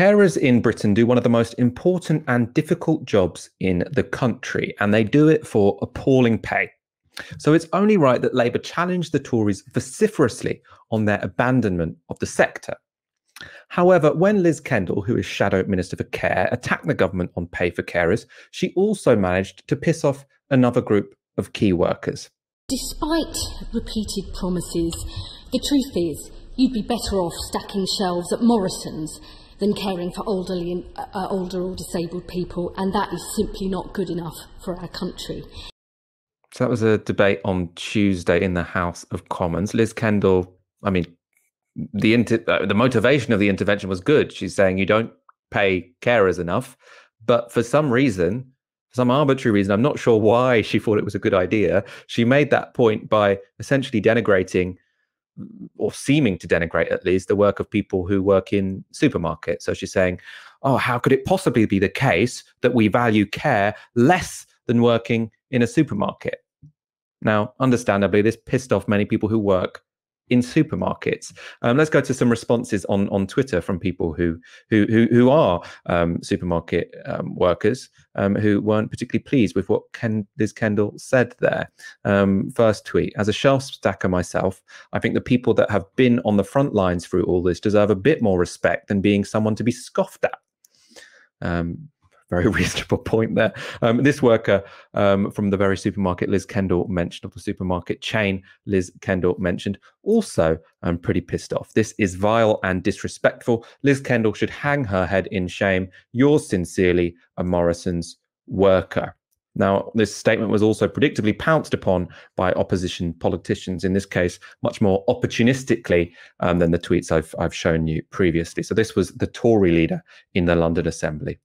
Carers in Britain do one of the most important and difficult jobs in the country, and they do it for appalling pay. So it's only right that Labour challenged the Tories vociferously on their abandonment of the sector. However, when Liz Kendall, who is Shadow Minister for Care, attacked the government on pay for carers, she also managed to piss off another group of key workers. Despite repeated promises, the truth is you'd be better off stacking shelves at Morrisons than caring for older or disabled people, and that is simply not good enough for our country. So that was a debate on Tuesday in the House of Commons. Liz Kendall, I mean, the motivation of the intervention was good. She's saying you don't pay carers enough, but for some reason, some arbitrary reason, I'm not sure why she thought it was a good idea, she made that point by essentially denigrating, or seeming to denigrate at least, the work of people who work in supermarkets. So she's saying, oh, how could it possibly be the case that we value care less than working in a supermarket? Now, understandably, this pissed off many people who work in supermarkets. Let's go to some responses on Twitter from people who are supermarket workers who weren't particularly pleased with what Liz Kendall said there. First tweet: as a shelf stacker myself, I think the people that have been on the front lines through all this deserve a bit more respect than being someone to be scoffed at. Very reasonable point there. This worker from the very supermarket Liz Kendall mentioned, of the supermarket chain Liz Kendall mentioned, also pretty pissed off. This is vile and disrespectful. Liz Kendall should hang her head in shame. Yours sincerely, a Morrison's worker. Now, this statement was also predictably pounced upon by opposition politicians, in this case, much more opportunistically than the tweets I've shown you previously. So this was the Tory leader in the London Assembly.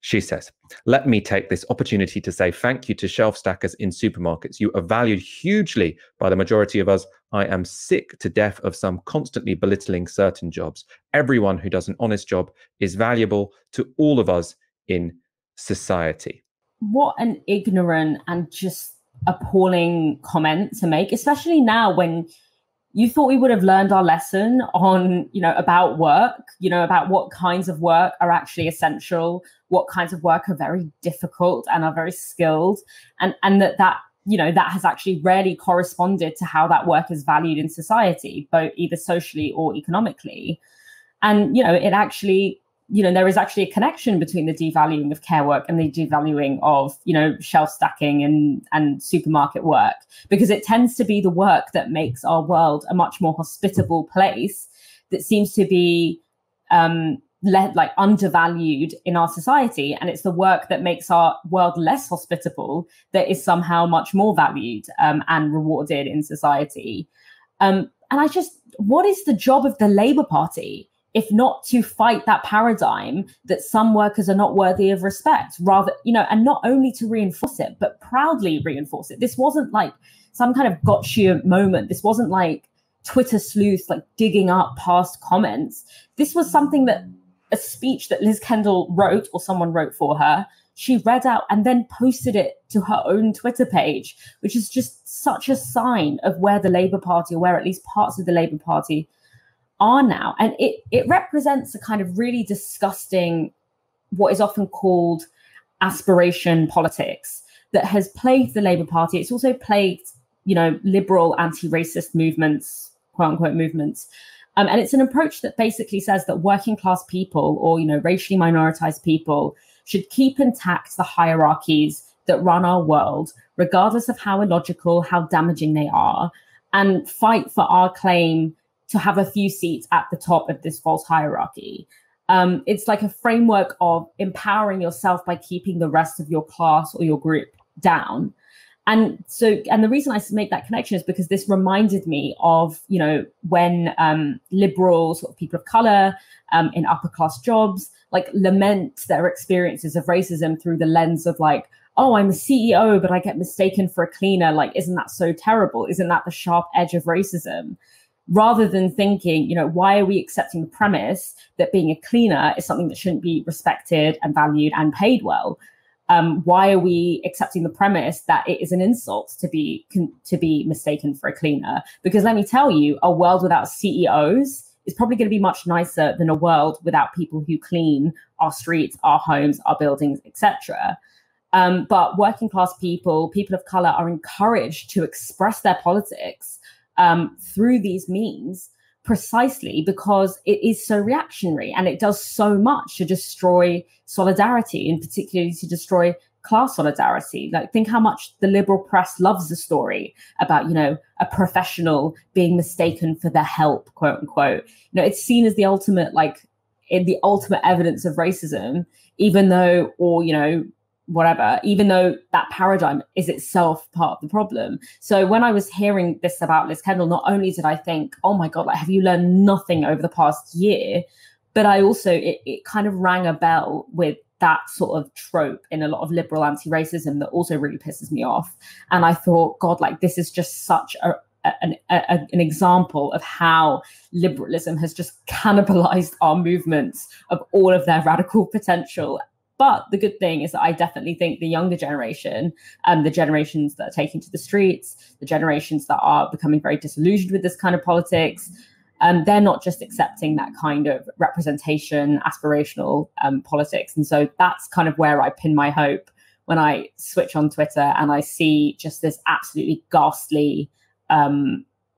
She says, let me take this opportunity to say thank you to shelf stackers in supermarkets. You are valued hugely by the majority of us. I am sick to death of some constantly belittling certain jobs. Everyone who does an honest job is valuable to all of us in society. What an ignorant and just appalling comment to make, especially now when you thought we would have learned our lesson on, about work, about what kinds of work are actually essential, what kinds of work are very difficult and are very skilled, and that that has actually rarely corresponded to how that work is valued in society, both either socially or economically. And, it actually, there is actually a connection between the devaluing of care work and the devaluing of, shelf stacking and supermarket work, because it tends to be the work that makes our world a much more hospitable place that seems to be undervalued in our society. And it's the work that makes our world less hospitable that is somehow much more valued and rewarded in society. And what is the job of the Labour Party if not to fight that paradigm that some workers are not worthy of respect, rather, and not only to reinforce it, but proudly reinforce it. This wasn't like some kind of gotcha moment. This wasn't like Twitter sleuths, digging up past comments. This was something that, a speech that Liz Kendall wrote, or someone wrote for her, she read out and then posted it to her own Twitter page, which is just such a sign of where the Labour Party, or where at least parts of the Labour Party are now. And it represents a kind of really disgusting, what is often called aspiration politics, that has plagued the Labour Party. It's also plagued, liberal anti-racist movements, quote unquote movements. And it's an approach that basically says that working class people, or, racially minoritized people, should keep intact the hierarchies that run our world, regardless of how illogical, how damaging they are, and fight for our claim to have a few seats at the top of this false hierarchy. It's like a framework of empowering yourself by keeping the rest of your class or your group down. And the reason I make that connection is because this reminded me of, when liberals, sort of people of color in upper class jobs, lament their experiences of racism through the lens of oh, I'm a CEO, but I get mistaken for a cleaner. Isn't that so terrible? Isn't that the sharp edge of racism? Rather than thinking, why are we accepting the premise that being a cleaner is something that shouldn't be respected and valued and paid well? Why are we accepting the premise that it is an insult to be mistaken for a cleaner? Because let me tell you, a world without CEOs is probably going to be much nicer than a world without people who clean our streets, our homes, our buildings, etc. But working class people, people of colour, are encouraged to express their politics through these means, precisely because it is so reactionary and it does so much to destroy solidarity, and particularly to destroy class solidarity. Like, think how much the liberal press loves the story about, you know, a professional being mistaken for their help, quote unquote. You know, it's seen as the ultimate, like, in the ultimate evidence of racism, even though, or, you know, whatever, even though that paradigm is itself part of the problem. So when I was hearing this about Liz Kendall, not only did I think, oh my God, like, have you learned nothing over the past year? But I also, it kind of rang a bell with that sort of trope in a lot of liberal anti-racism that also really pisses me off. And I thought, God, like, this is just such an example of how liberalism has just cannibalized our movements of all of their radical potential. But the good thing is that I definitely think the younger generation, the generations that are taking to the streets, the generations that are becoming very disillusioned with this kind of politics, they're not just accepting that kind of representation, aspirational politics. And so that's kind of where I pin my hope when I switch on Twitter and I see just this absolutely ghastly,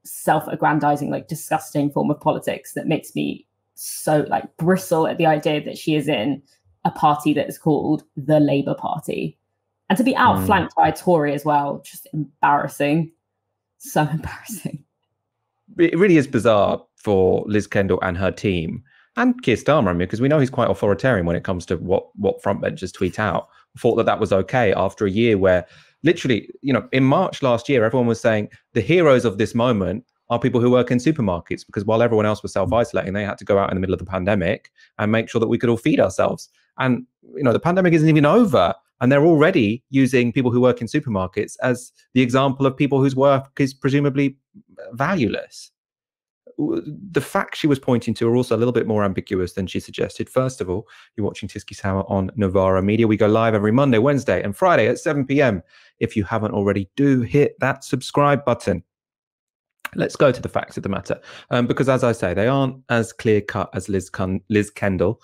self-aggrandizing, like, disgusting form of politics that makes me so, like, bristle at the idea that she is in a party that is called the Labour Party. And to be outflanked by a Tory as well, just embarrassing. So embarrassing. It really is bizarre for Liz Kendall and her team, and Keir Starmer, I mean, because we know he's quite authoritarian when it comes to what frontbenchers tweet out. Thought that that was okay after a year where, literally, you know, in March last year, everyone was saying the heroes of this moment are people who work in supermarkets, because while everyone else was self-isolating, they had to go out in the middle of the pandemic and make sure that we could all feed ourselves. And, you know, the pandemic isn't even over, and they're already using people who work in supermarkets as the example of people whose work is presumably valueless. The facts she was pointing to are also a little bit more ambiguous than she suggested. First of all, you're watching TyskySour on Novara Media. We go live every Monday, Wednesday, and Friday at 7 p.m. If you haven't already, do hit that subscribe button. Let's go to the facts of the matter, because, as I say, they aren't as clear-cut as Liz Kendall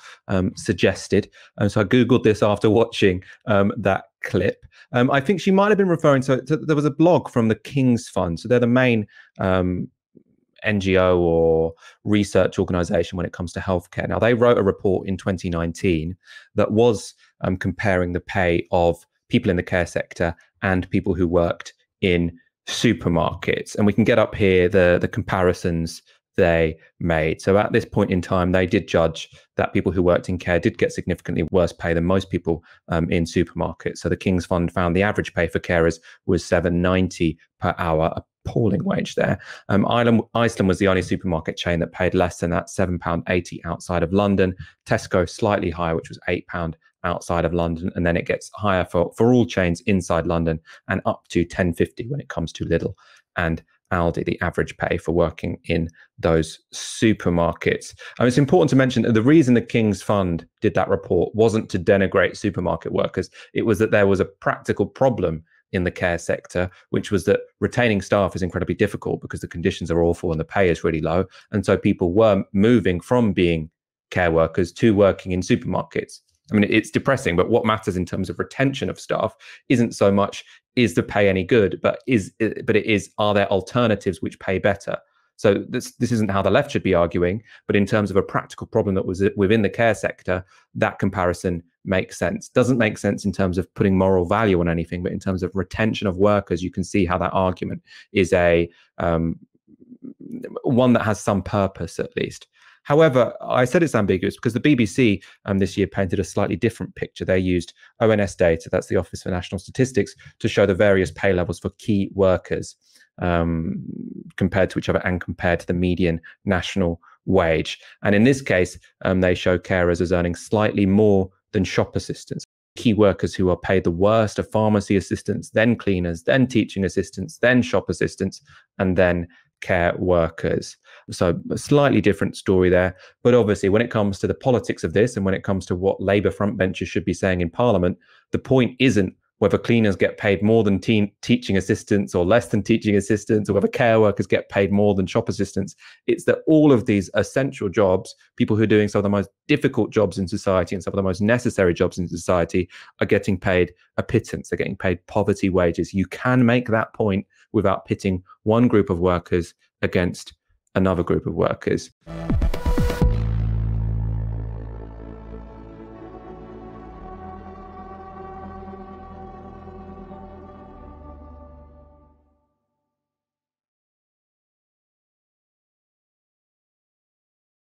suggested. So I Googled this after watching that clip. I think she might have been referring to there was a blog from the King's Fund. So they're the main NGO or research organisation when it comes to healthcare. Now, they wrote a report in 2019 that was comparing the pay of people in the care sector and people who worked in supermarkets, and we can get up here the comparisons they made. So at this point in time, they did judge that people who worked in care did get significantly worse pay than most people in supermarkets. So the King's Fund found the average pay for carers was $7.90 per hour, appalling wage there. Iceland was the only supermarket chain that paid less than that, £7.80 outside of London. Tesco slightly higher, which was £8 outside of London, and then it gets higher for all chains inside London, and up to £10.50 when it comes to Lidl and Aldi, the average pay for working in those supermarkets. It's important to mention that the reason the King's Fund did that report wasn't to denigrate supermarket workers. It was that there was a practical problem in the care sector, which was that retaining staff is incredibly difficult because the conditions are awful and the pay is really low. And so people were moving from being care workers to working in supermarkets. I mean, it's depressing, but what matters in terms of retention of staff isn't so much is the pay any good, but it is are there alternatives which pay better? So this isn't how the left should be arguing, but in terms of a practical problem that was within the care sector, that comparison makes sense. Doesn't make sense in terms of putting moral value on anything, but in terms of retention of workers, you can see how that argument is a one that has some purpose, at least. However, I said it's ambiguous because the BBC this year painted a slightly different picture. They used ONS data, that's the Office for National Statistics, to show the various pay levels for key workers compared to each other and compared to the median national wage. And in this case, they show carers as earning slightly more than shop assistants. Key workers who are paid the worst are pharmacy assistants, then cleaners, then teaching assistants, then shop assistants, and then care workers. So a slightly different story there. But obviously, when it comes to the politics of this and when it comes to what Labour frontbenchers should be saying in Parliament, the point isn't whether cleaners get paid more than teaching assistants or less than teaching assistants, or whether care workers get paid more than shop assistants. It's that all of these essential jobs, people who are doing some of the most difficult jobs in society and some of the most necessary jobs in society, are getting paid a pittance. They're getting paid poverty wages. You can make that point without pitting one group of workers against another group of workers.